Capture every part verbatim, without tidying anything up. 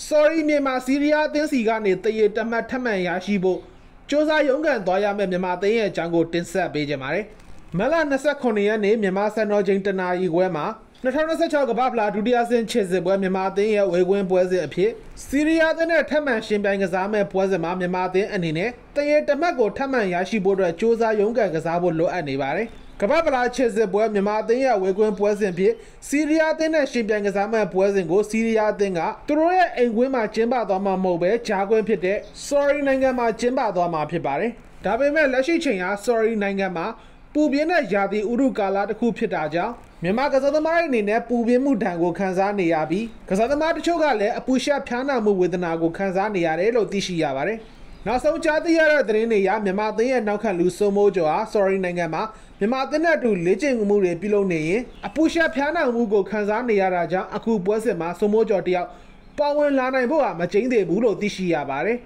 Sorry, Myanmar Syria Tin Sigani Tay Tamatamaya Shibo. Josa Yungan Doya Memate Jango Tinsa Bejamare. Mala Nasa Konia name Yamasa no Jentana Iguema. Natanasa Chagabla, Dudias and Chesabwe Memate, Weguen Boise appear. Syria then a Taman Shimbang Azame, Poisema Memate and Nine. Tay Tamago Tamaya Shibo, Josa Yungan Gazabo Lo and Nibare. Kababala Chesabwe Memate, Weguen Boise appear. Syria then a Shimbang Azame, Poise and go Syria Dinga. Throya and Wima Chimba Doma Mobe, Chago and Pite. Sorry Nangama Chimba Doma Pibare. Tabeme Lashi Chinga, sorry Nangama. Pubiana Jadi Urukala the Kupitaja. Mimakaza the Marine, Pubia Mutango Kanzani Yabi. Kazamata Chogale, a pusha piana move with an Ago Kanzani Yarelo Tishi Yavare. Now some Chadi Yara Drenea, Mimati and Nakaluso Mojoa, sorry Nangama. Mimatana to Legend Mure Pilone. A pusha piana mugo Kanzani Yaraja, a coup was a maso mojotia. Power Lana Boa, Machin de Bulo Tishi Yavare.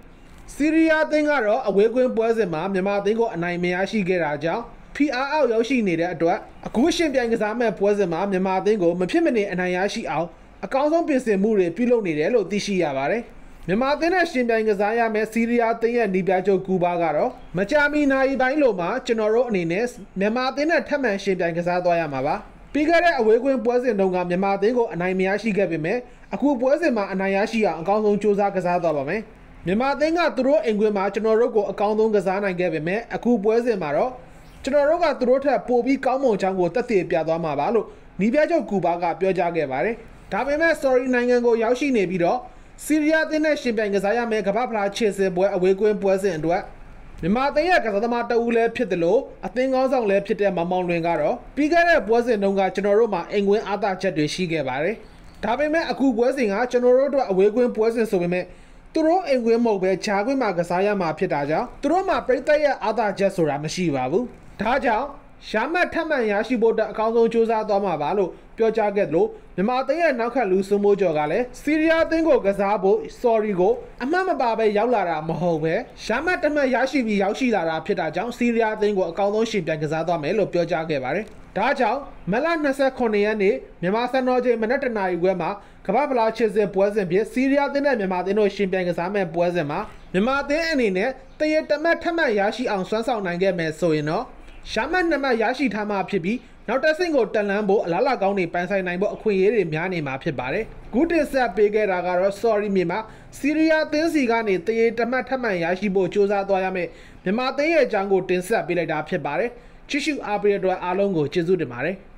Syria Dingaro, a wagon was a ma, Mimatingo and I may actually get a job. P R R ရောက်ရှိနေတဲ့အတွက်အခုရှင်ပြိုင်ကစားမဲ့ပွဲစဉ်မှာမြန်မာအသင်းကိုမဖြစ်မနေအနိုင်ရရှိအောင်အကောင်းဆုံးပြင်ဆင်မှုတွေပြုလုပ်နေတယ်လို့သိရှိရပါတယ် မြန်မာအသင်းနဲ့ရှင်ပြိုင်ကစားရမယ့်စီးရီးယားအသင်းရဲ့နေပြချုပ်ကူပါကတော့မကြာမီနိုင်ပိုင်းလို့မှကျွန်တော်တို့အနေနဲ့မြန်မာအသင်းနဲ့ထပ်မံရှင်ပြိုင်ကစားသွားရမှာပါ ပြီးခဲ့တဲ့အဝေးကွင်းပွဲစဉ်တုန်းကမြန်မာအသင်းကိုအနိုင်မရရှိခဲ့ပေမဲ့အခုပွဲစဉ်မှာအနိုင်ရရှိအောင်အကောင်းဆုံးကြိုးစားကစားသွားပါမယ် Mimatinga through Enguima Chinorogo, a Kangong Gazana gave him a coup was in Maro. Chinoroga through her Pobi Kamo Jango Tati Piadama Balo, Nibajo Kubaga, Pioja Gavare. Tabema, sorry Nangango Yashi Nebido. Syria the Nashim Bangazaya make a papla chase a boy away going poison and work. Mimatia Kazamata Ule Pitelo, a thing also left it at Mamon Ringaro. Bigger poison Nonga Chinoroma, Enguin Ada Chadishi Gavare. Tabema, a coup was in her Chinoroga away going poison so we met. Through a wimble where Chagui Magasaya Mapitaja, through my prettier other Jesura Mashivavu, Taja, Shama Tamayashi bought the Council Josa Doma Valo, Pioja Getlo, the Matea Naka Lusumo Jogale, Syria Dingo Gazabo, Sorry Go, and Mama Babe Yaulara Mahoe, Shama Tamayashi Yaushila Pitaja, Syria Dingo, a Council Ship and Gazada Melo Pioja Gavare, Taja, Melanasa Coniani, Mimasa Noje Manatana Wema. Kababla chase the poison beer, Syria the name Matino Shimbang Sama Poisema, Mimate and in it, they ate the Matamayashi on Swanson and get me so you know. Shaman Namayashi Tama Pibi, not a single Tanambo, Lala Goni Pansai Nambo, Queen Miani Mapibare. Good is a big ragaro, sorry Mima, Syria Tinsigani, they ate the Matamayashi Bochosa Doyame, Mimate Jango Tinsa Bilada Pibare, Chishu Abridua Alongo, Jesu de Mare.